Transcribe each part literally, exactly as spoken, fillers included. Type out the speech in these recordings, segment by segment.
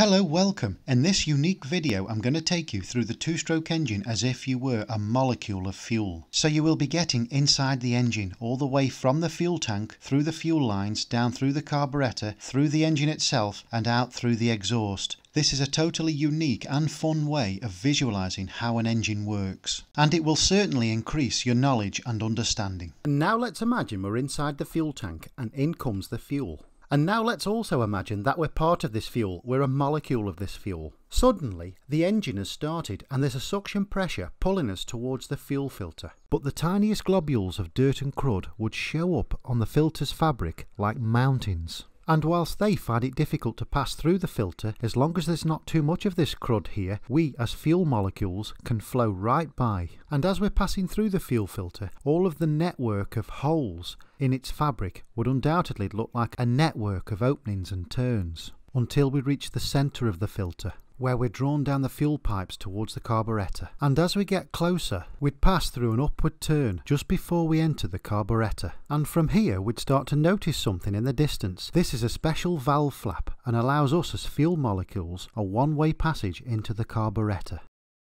Hello, welcome. In this unique video I'm going to take you through the two-stroke engine as if you were a molecule of fuel. So you will be getting inside the engine, all the way from the fuel tank, through the fuel lines, down through the carburettor, through the engine itself and out through the exhaust. This is a totally unique and fun way of visualizing how an engine works, and it will certainly increase your knowledge and understanding. And now let's imagine we're inside the fuel tank and in comes the fuel. And now let's also imagine that we're part of this fuel, we're a molecule of this fuel. Suddenly, the engine has started and there's a suction pressure pulling us towards the fuel filter. But the tiniest globules of dirt and crud would show up on the filter's fabric like mountains. And whilst they find it difficult to pass through the filter, as long as there's not too much of this crud here, we as fuel molecules can flow right by. And as we're passing through the fuel filter, all of the network of holes in its fabric would undoubtedly look like a network of openings and turns, until we reach the centre of the filter, where we're drawn down the fuel pipes towards the carburettor. And as we get closer, we'd pass through an upward turn just before we enter the carburettor. And from here, we'd start to notice something in the distance. This is a special valve flap and allows us as fuel molecules a one-way passage into the carburettor.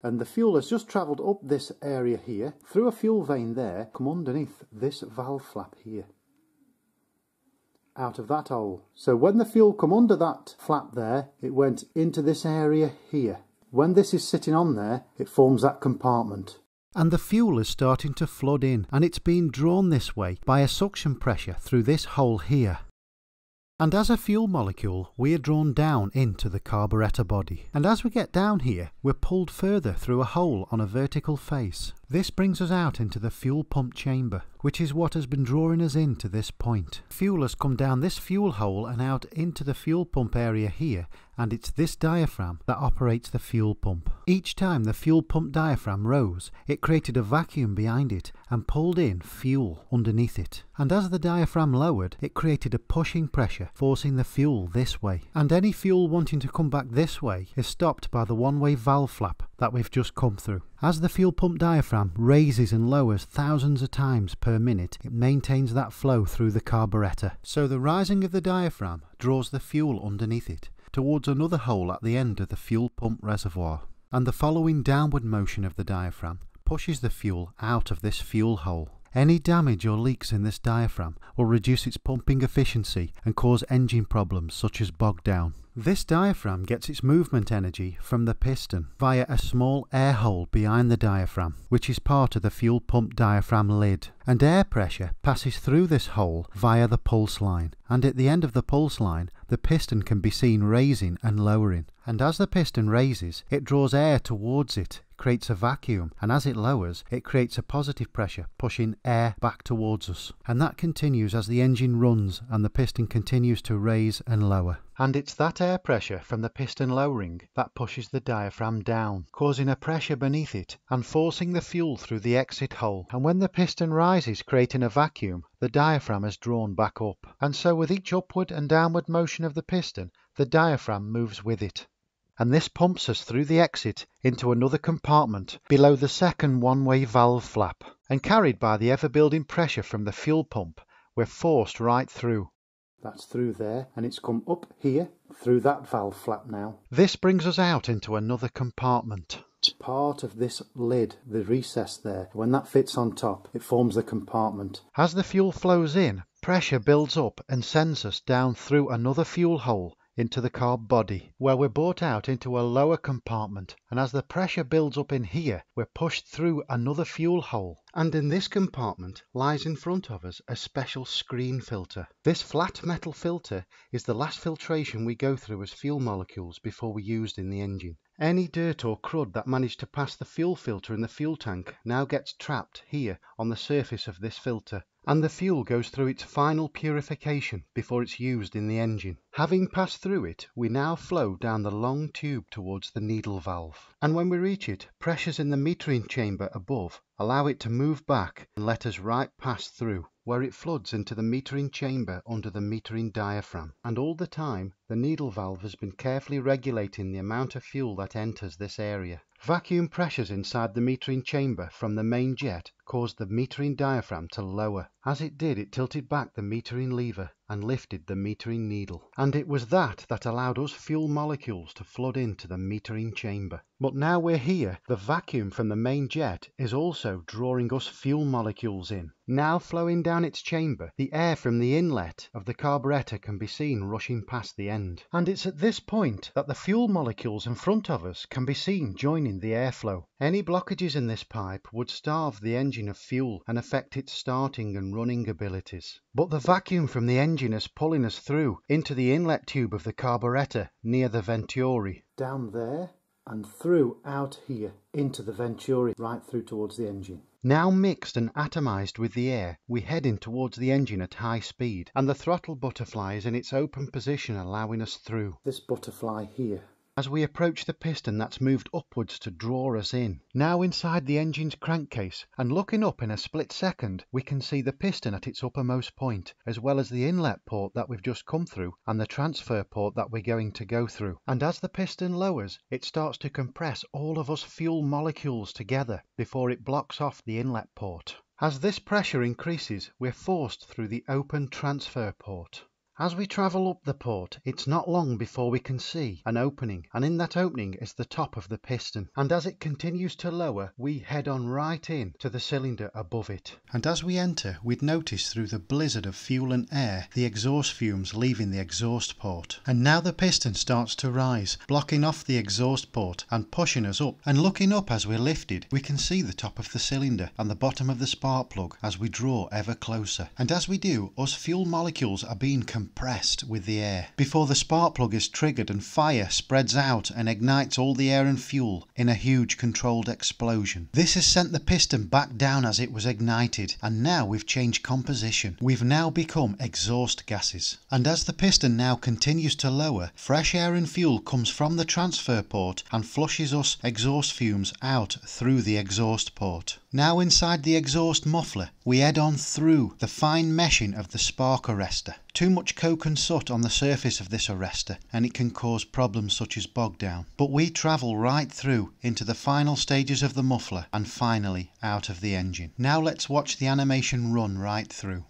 And the fuel has just travelled up this area here, through a fuel vein there, come underneath this valve flap here, out of that hole. So when the fuel come under that flap there, it went into this area here. When this is sitting on there, it forms that compartment. And the fuel is starting to flood in, and it's being drawn this way by a suction pressure through this hole here. And as a fuel molecule, we are drawn down into the carburettor body. And as we get down here, we're pulled further through a hole on a vertical face. This brings us out into the fuel pump chamber, which is what has been drawing us in to this point. Fuel has come down this fuel hole and out into the fuel pump area here, and it's this diaphragm that operates the fuel pump. Each time the fuel pump diaphragm rose, it created a vacuum behind it and pulled in fuel underneath it. And as the diaphragm lowered, it created a pushing pressure, forcing the fuel this way. And any fuel wanting to come back this way is stopped by the one-way valve flap that we've just come through. As the fuel pump diaphragm raises and lowers thousands of times per minute, it maintains that flow through the carburettor. So the rising of the diaphragm draws the fuel underneath it towards another hole at the end of the fuel pump reservoir. And the following downward motion of the diaphragm pushes the fuel out of this fuel hole. Any damage or leaks in this diaphragm will reduce its pumping efficiency and cause engine problems such as bog down. This diaphragm gets its movement energy from the piston via a small air hole behind the diaphragm, which is part of the fuel pump diaphragm lid. And air pressure passes through this hole via the pulse line. And at the end of the pulse line, the piston can be seen raising and lowering. And as the piston raises, it draws air towards it, creates a vacuum, and as it lowers, it creates a positive pressure, pushing air back towards us. And that continues as the engine runs and the piston continues to raise and lower. And it's that air pressure from the piston lowering that pushes the diaphragm down, causing a pressure beneath it and forcing the fuel through the exit hole. And when the piston rises, creating a vacuum, the diaphragm is drawn back up. And so with each upward and downward motion of the piston, the diaphragm moves with it. And this pumps us through the exit into another compartment below the second one-way valve flap. And carried by the ever-building pressure from the fuel pump, we're forced right through. That's through there, and it's come up here through that valve flap now. This brings us out into another compartment. It's part of this lid, the recess there. When that fits on top, it forms the compartment. As the fuel flows in, pressure builds up and sends us down through another fuel hole into the carb body, where we're brought out into a lower compartment, and as the pressure builds up in here, we're pushed through another fuel hole. And in this compartment lies in front of us a special screen filter. This flat metal filter is the last filtration we go through as fuel molecules before we're used in the engine. Any dirt or crud that managed to pass the fuel filter in the fuel tank now gets trapped here on the surface of this filter, and the fuel goes through its final purification before it's used in the engine. Having passed through it, we now flow down the long tube towards the needle valve, and when we reach it, pressures in the metering chamber above allow it to move back and let us right past through, where it floods into the metering chamber under the metering diaphragm. And all the time, the needle valve has been carefully regulating the amount of fuel that enters this area. Vacuum pressures inside the metering chamber from the main jet caused the metering diaphragm to lower. As it did, it tilted back the metering lever, and lifted the metering needle. And it was that that allowed us fuel molecules to flood into the metering chamber. But now we're here, the vacuum from the main jet is also drawing us fuel molecules in. Now flowing down its chamber, the air from the inlet of the carburetor can be seen rushing past the end. And it's at this point that the fuel molecules in front of us can be seen joining the airflow. Any blockages in this pipe would starve the engine of fuel and affect its starting and running abilities. But the vacuum from the engine is pulling us through into the inlet tube of the carburettor near the venturi. Down there and through out here into the venturi right through towards the engine. Now mixed and atomized with the air, we head in towards the engine at high speed, and the throttle butterfly is in its open position allowing us through. This butterfly here. As we approach the piston that's moved upwards to draw us in. Now inside the engine's crankcase, and looking up in a split second, we can see the piston at its uppermost point, as well as the inlet port that we've just come through and the transfer port that we're going to go through. And as the piston lowers, it starts to compress all of us fuel molecules together before it blocks off the inlet port. As this pressure increases, we're forced through the open transfer port. As we travel up the port, it's not long before we can see an opening, and in that opening is the top of the piston. And as it continues to lower, we head on right in to the cylinder above it. And as we enter, we'd notice through the blizzard of fuel and air, the exhaust fumes leaving the exhaust port. And now the piston starts to rise, blocking off the exhaust port and pushing us up. And looking up as we're lifted, we can see the top of the cylinder and the bottom of the spark plug as we draw ever closer. And as we do, us fuel molecules are being compressed compressed with the air before the spark plug is triggered and fire spreads out and ignites all the air and fuel in a huge controlled explosion. This has sent the piston back down as it was ignited, and now we've changed composition. We've now become exhaust gases. And as the piston now continues to lower, fresh air and fuel comes from the transfer port and flushes us exhaust fumes out through the exhaust port. Now inside the exhaust muffler, we head on through the fine meshing of the spark arrestor. Too much coke and soot on the surface of this arrestor, and it can cause problems such as bog down. But we travel right through into the final stages of the muffler and finally out of the engine. Now let's watch the animation run right through.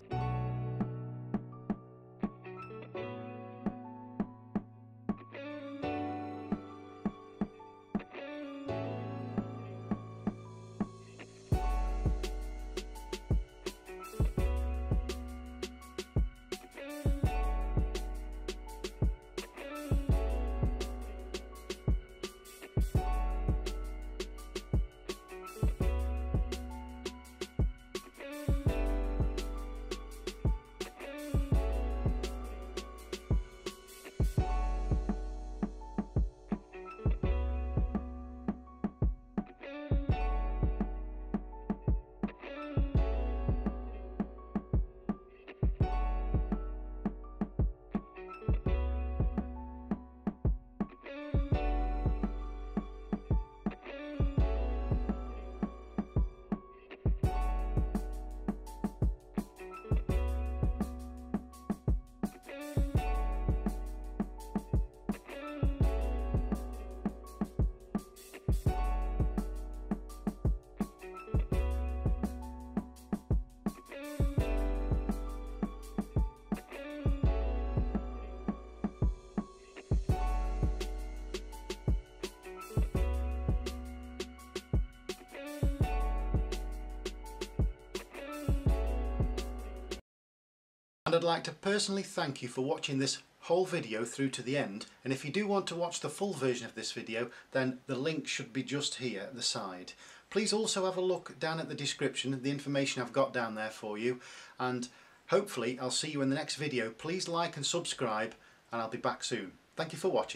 And I'd like to personally thank you for watching this whole video through to the end, and if you do want to watch the full version of this video, then the link should be just here at the side. Please also have a look down at the description, the information I've got down there for you, and hopefully I'll see you in the next video. Please like and subscribe, and I'll be back soon. Thank you for watching.